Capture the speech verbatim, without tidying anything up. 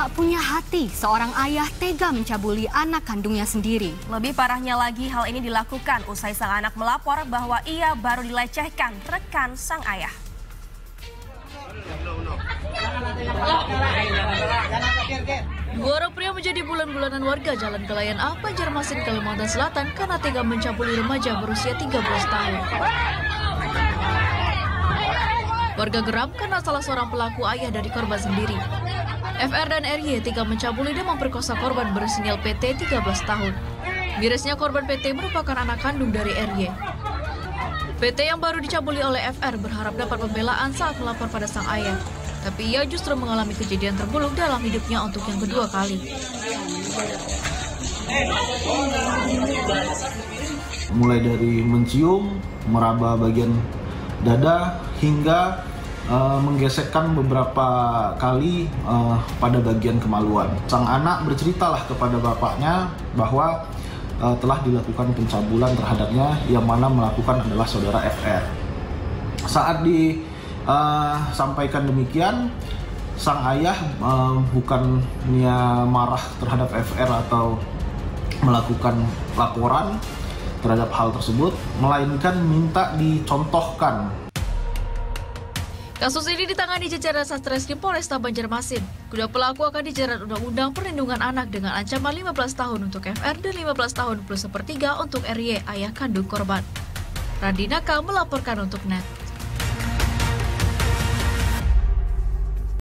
Tak punya hati, seorang ayah tega mencabuli anak kandungnya sendiri. Lebih parahnya lagi, hal ini dilakukan usai sang anak melapor bahwa ia baru dilecehkan rekan sang ayah. Dua orang pria menjadi bulan-bulanan warga Jalan Kelayan A, Banjarmasin, Kalimantan Selatan karena tega mencabuli remaja berusia tiga belas tahun. Warga geram karena salah seorang pelaku ayah dari korban sendiri. F R dan R Y tega mencabuli dan memperkosa korban berinisial P T tiga belas tahun. Mirisnya korban P T merupakan anak kandung dari R Y. P T yang baru dicabuli oleh F R berharap dapat pembelaan saat melapor pada sang ayah. Tapi ia justru mengalami kejadian terburuk dalam hidupnya untuk yang kedua kali. Mulai dari mencium, meraba bagian dada, hingga Uh, menggesekkan beberapa kali uh, pada bagian kemaluan. Sang anak berceritalah kepada bapaknya bahwa uh, telah dilakukan pencabulan terhadapnya, yang mana melakukan adalah saudara F R. Saat disampaikan uh, demikian, sang ayah uh, bukannya marah terhadap F R atau melakukan laporan terhadap hal tersebut, melainkan minta dicontohkan. Kasus ini ditangani jajaran Satreskrim Polresta Banjarmasin. Kedua pelaku akan dijerat Undang-Undang Perlindungan Anak dengan ancaman lima belas tahun untuk F R dan lima belas tahun plus sepertiga untuk R Y, ayah kandung korban. Radinaka melaporkan untuk Net.